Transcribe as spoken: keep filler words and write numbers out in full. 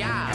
job.